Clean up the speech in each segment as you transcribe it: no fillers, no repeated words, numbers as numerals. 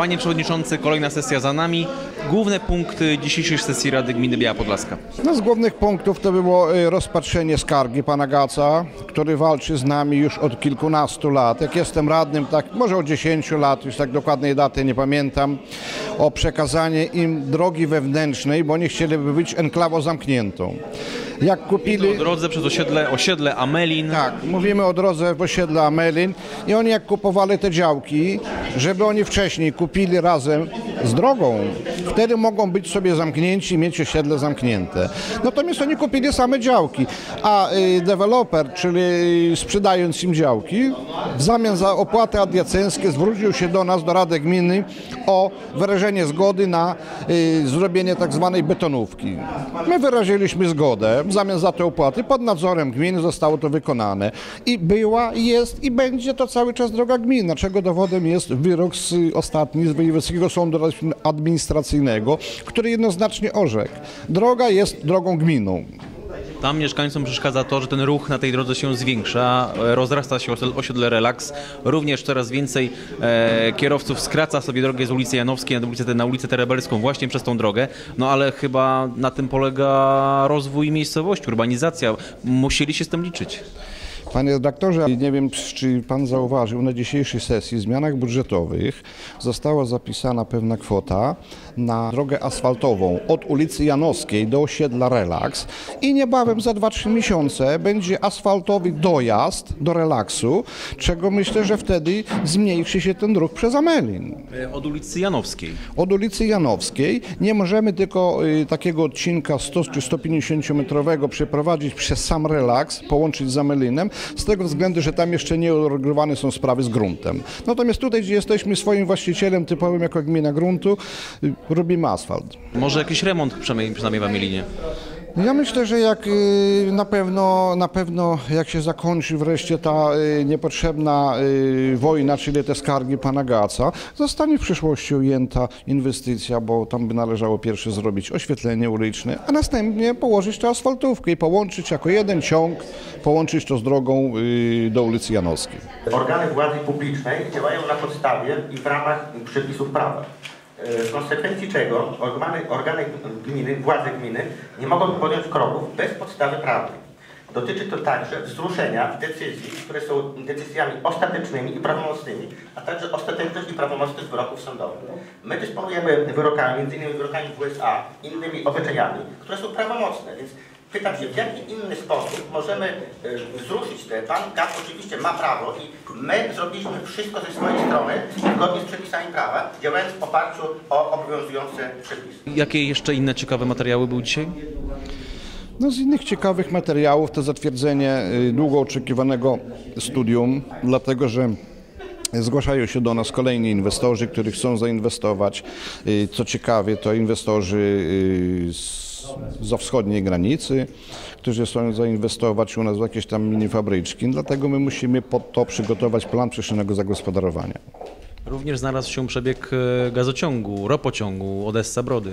Panie Przewodniczący, kolejna sesja za nami. Główne punkty dzisiejszej sesji Rady Gminy Biała Podlaska. No z głównych punktów to było rozpatrzenie skargi pana Gaca, który walczy z nami już od kilkunastu lat. Jak jestem radnym, tak może od 10 lat, już tak dokładnej daty nie pamiętam, o przekazanie im drogi wewnętrznej, bo nie chcieliby być enklawą zamkniętą. Jak kupili... O drodze przez osiedle Amelin. Tak, mówimy o drodze w osiedle Amelin i oni jak kupowali te działki, żeby oni wcześniej kupili razem z drogą, wtedy mogą być sobie zamknięci i mieć osiedle zamknięte. Natomiast oni kupili same działki, a deweloper, czyli sprzedając im działki, w zamian za opłaty adiacenckie zwrócił się do nas, do Rady Gminy o wyrażenie zgody na zrobienie tak zwanej betonówki. My wyraziliśmy zgodę, w zamian za te opłaty pod nadzorem gminy zostało to wykonane i była, jest i będzie to cały czas droga gminy, czego dowodem jest wyrok ostatni z Wojewódzkiego Sądu administracyjnego, który jednoznacznie orzekł. Droga jest drogą gminną. Tam mieszkańcom przeszkadza to, że ten ruch na tej drodze się zwiększa, rozrasta się osiedle Relaks, również coraz więcej kierowców skraca sobie drogę z ulicy Janowskiej na ulicę Terebelską właśnie przez tą drogę, no ale chyba na tym polega rozwój miejscowości, urbanizacja, musieli się z tym liczyć. Panie redaktorze, nie wiem, czy pan zauważył, na dzisiejszej sesji w zmianach budżetowych została zapisana pewna kwota na drogę asfaltową od ulicy Janowskiej do osiedla Relaks i niebawem za 2-3 miesiące będzie asfaltowy dojazd do Relaksu, czego myślę, że wtedy zmniejszy się ten ruch przez Amelin. Od ulicy Janowskiej? Od ulicy Janowskiej. Nie możemy tylko takiego odcinka 100 czy 150 metrowego przeprowadzić przez sam Relaks, połączyć z Amelinem, z tego względu, że tam jeszcze nie uregulowane są sprawy z gruntem. Natomiast tutaj, gdzie jesteśmy swoim właścicielem typowym jako gmina gruntu, robimy asfalt. Może jakiś remont przynajmniej w Amelinie? Ja myślę, że jak na pewno jak się zakończy wreszcie ta niepotrzebna wojna, czyli te skargi pana Gaca, zostanie w przyszłości ujęta inwestycja, bo tam by należało pierwsze zrobić oświetlenie uliczne, a następnie położyć tę asfaltówkę i połączyć jako jeden ciąg, połączyć to z drogą do ulicy Janowskiej. Organy władzy publicznej działają na podstawie i w ramach przepisów prawa. W konsekwencji czego organy gminy, władze gminy nie mogą podjąć kroków bez podstawy prawnej. Dotyczy to także wzruszenia decyzji, które są decyzjami ostatecznymi i prawomocnymi, a także ostateczność i prawomocność wyroków sądowych. My dysponujemy wyrokami, m.in. wyrokami w USA, innymi orzeczeniami, które są prawomocne, więc pytam się, w jaki inny sposób możemy wzruszyć te. Pan Gac oczywiście ma prawo i my zrobiliśmy wszystko ze swojej strony, zgodnie z przepisami prawa, działając w oparciu o obowiązujące przepisy. Jakie jeszcze inne ciekawe materiały były dzisiaj? No z innych ciekawych materiałów to zatwierdzenie długo oczekiwanego studium, dlatego że zgłaszają się do nas kolejni inwestorzy, którzy chcą zainwestować. Co ciekawe, to inwestorzy ze wschodniej granicy, którzy chcą zainwestować u nas w jakieś tam mini fabryczki. Dlatego my musimy pod to przygotować plan przyszłego zagospodarowania. Również znalazł się przebieg gazociągu, ropociągu Odessa Brody.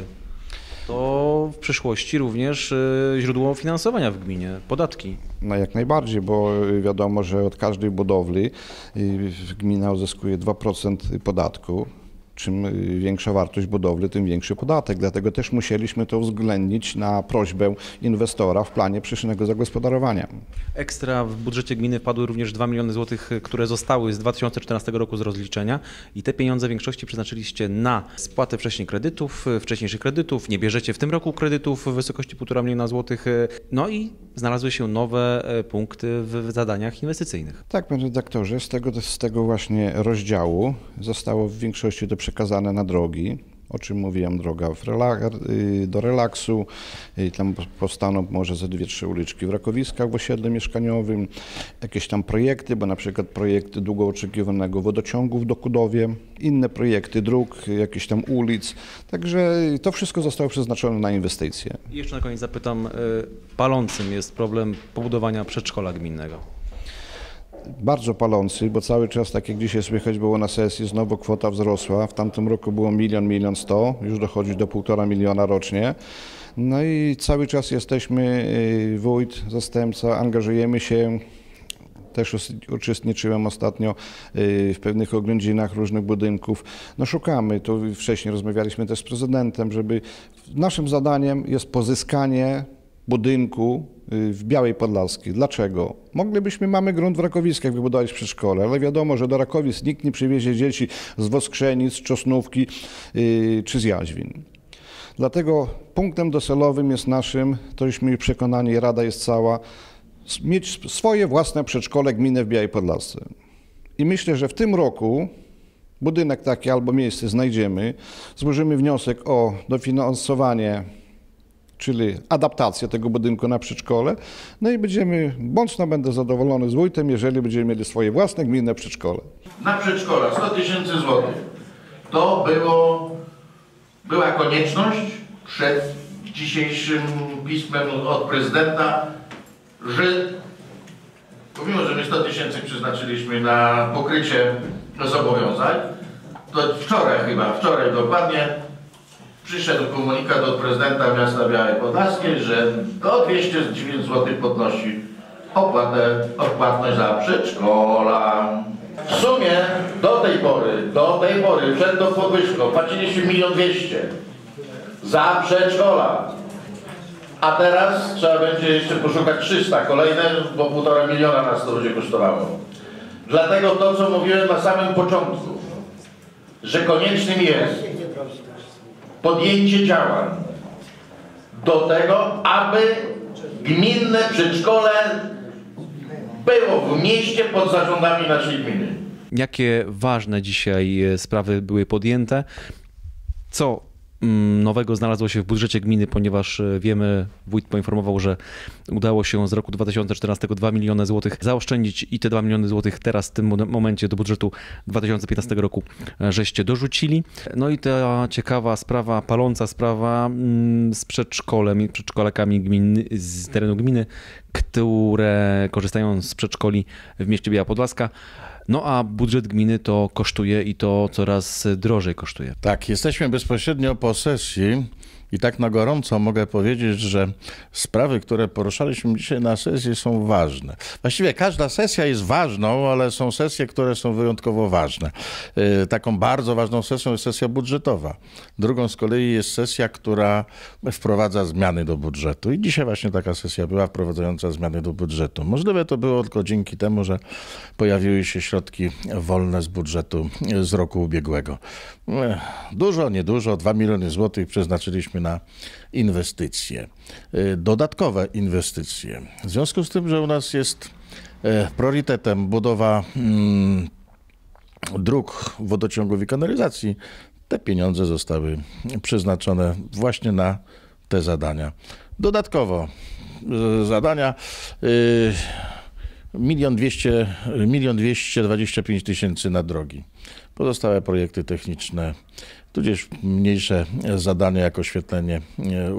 To w przyszłości również źródło finansowania w gminie, podatki. No jak najbardziej, bo wiadomo, że od każdej budowli gmina uzyskuje 2% podatku. Czym większa wartość budowli, tym większy podatek. Dlatego też musieliśmy to uwzględnić na prośbę inwestora w planie przyszłego zagospodarowania. Ekstra w budżecie gminy wpadły również 2 miliony złotych, które zostały z 2014 roku z rozliczenia i te pieniądze w większości przeznaczyliście na spłatę wcześniejszych kredytów, nie bierzecie w tym roku kredytów w wysokości 1,5 miliona złotych, no i znalazły się nowe punkty w zadaniach inwestycyjnych. Tak, panie redaktorze, z tego właśnie rozdziału zostało w większości to przekazane na drogi, o czym mówiłem, droga do Relaksu, tam powstaną może ze 2-3 uliczki w Rakowiskach w osiedlu mieszkaniowym, jakieś tam projekty, bo na przykład projekty długo oczekiwanego wodociągów do Kudowie, inne projekty dróg, jakieś tam ulic, także to wszystko zostało przeznaczone na inwestycje. I jeszcze na koniec zapytam, palącym jest problem pobudowania przedszkola gminnego. Bardzo palący, bo cały czas, tak jak dzisiaj słychać było na sesji, znowu kwota wzrosła. W tamtym roku było 1 100 000, już dochodzi do 1,5 miliona rocznie. No i cały czas jesteśmy, wójt, zastępca, angażujemy się Też uczestniczyłem ostatnio w pewnych oględzinach różnych budynków. No szukamy, tu wcześniej rozmawialiśmy też z prezydentem, żeby naszym zadaniem jest pozyskanie budynku w Białej Podlaskiej. Dlaczego? Moglibyśmy, mamy grunt w Rakowiskach, wybudować przedszkole, ale wiadomo, że do Rakowic nikt nie przywiezie dzieci z Woskrzenic, z Czosnówki czy z Jaźwin. Dlatego punktem docelowym jest naszym, to już mi przekonanie i Rada jest cała, mieć swoje własne przedszkole gminy w Białej Podlasce. I myślę, że w tym roku budynek taki albo miejsce znajdziemy, złożymy wniosek o dofinansowanie, czyli adaptację tego budynku na przedszkole. No i będziemy, mocno będę zadowolony z wójtem, jeżeli będziemy mieli swoje własne gminne przedszkole. Na przedszkola 100 000 złotych. To była konieczność przed dzisiejszym pismem od prezydenta, że pomimo, że my 100 000 przeznaczyliśmy na pokrycie zobowiązań, to wczoraj dokładnie, przyszedł komunikat od prezydenta miasta Białej Podlaskiej, że do 209 zł podnosi odpłatność za przedszkola. W sumie do tej pory, przed tą podwyżką płaciliśmy 1 200 000 za przedszkola. A teraz trzeba będzie jeszcze poszukać 300 kolejne, bo 1,5 miliona nas to będzie kosztowało. Dlatego to, co mówiłem na samym początku, że koniecznym jest podjęcie działań do tego, aby gminne przedszkole było w mieście pod zarządami naszej gminy. Jakie ważne dzisiaj sprawy były podjęte? Co nowego znalazło się w budżecie gminy, ponieważ wiemy, wójt poinformował, że udało się z roku 2014 2 miliony złotych zaoszczędzić i te 2 miliony złotych teraz w tym momencie do budżetu 2015 roku żeście dorzucili. No i ta ciekawa sprawa, paląca sprawa z przedszkolakami gminy, z terenu gminy, które korzystają z przedszkoli w mieście Biała Podlaska. No a budżet gminy to kosztuje i to coraz drożej kosztuje. Tak, jesteśmy bezpośrednio po sesji i tak na gorąco mogę powiedzieć, że sprawy, które poruszaliśmy dzisiaj na sesji, są ważne. Właściwie każda sesja jest ważną, ale są sesje, które są wyjątkowo ważne. Taką bardzo ważną sesją jest sesja budżetowa. Drugą z kolei jest sesja, która wprowadza zmiany do budżetu. I dzisiaj właśnie taka sesja była wprowadzająca zmiany do budżetu. Możliwe to było tylko dzięki temu, że pojawiły się środki wolne z budżetu z roku ubiegłego. Dużo, niedużo, 2 miliony złotych przeznaczyliśmy na inwestycje, dodatkowe inwestycje. W związku z tym, że u nas jest priorytetem budowa dróg, wodociągów i kanalizacji, te pieniądze zostały przeznaczone właśnie na te zadania. Dodatkowo zadania 1 225 000 na drogi. Pozostałe projekty techniczne, tudzież mniejsze zadania jak oświetlenie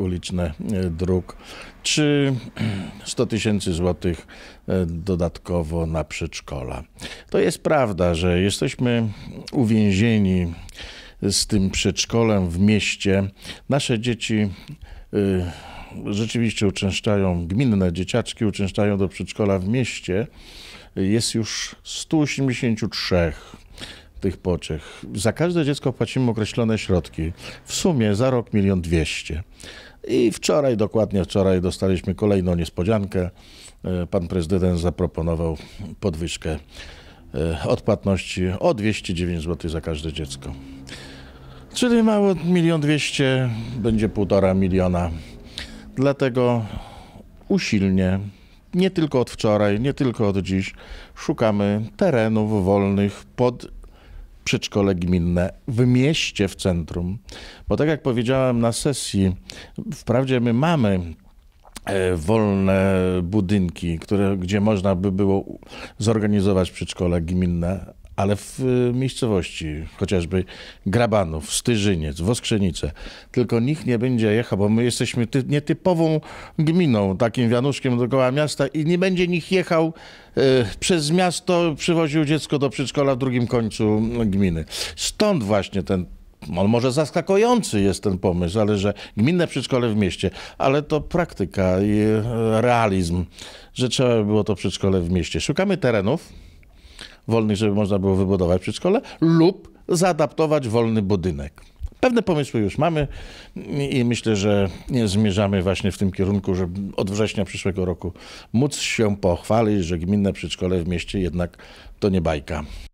uliczne dróg, czy 100 000 złotych dodatkowo na przedszkola. To jest prawda, że jesteśmy uwięzieni z tym przedszkolem w mieście. Nasze dzieci rzeczywiście uczęszczają, gminne dzieciaczki uczęszczają do przedszkola w mieście. Jest już 183 tych poczech. Za każde dziecko płacimy określone środki. W sumie za rok 1 200 000. I wczoraj, dokładnie wczoraj, dostaliśmy kolejną niespodziankę. Pan prezydent zaproponował podwyżkę odpłatności o 209 zł za każde dziecko. Czyli mało 1 200 000 będzie 1,5 miliona. Dlatego usilnie, nie tylko od wczoraj, nie tylko od dziś, szukamy terenów wolnych pod przedszkole gminne w mieście, w centrum. Bo tak jak powiedziałem na sesji, wprawdzie my mamy wolne budynki, gdzie można by było zorganizować przedszkola gminne, ale w miejscowości, chociażby Grabanów, Styżyniec, Woskrzenice, tylko nikt nie będzie jechał, bo my jesteśmy nietypową gminą, takim wianuszkiem dookoła miasta i nie będzie nikt jechał przez miasto, przywoził dziecko do przedszkola w drugim końcu gminy. Stąd właśnie ten on może zaskakujący jest ten pomysł, ale że gminne przedszkole w mieście, ale to praktyka i realizm, że trzeba by było to przedszkole w mieście. Szukamy terenów wolnych, żeby można było wybudować przedszkole lub zaadaptować wolny budynek. Pewne pomysły już mamy i myślę, że zmierzamy właśnie w tym kierunku, żeby od września przyszłego roku móc się pochwalić, że gminne przedszkole w mieście jednak to nie bajka.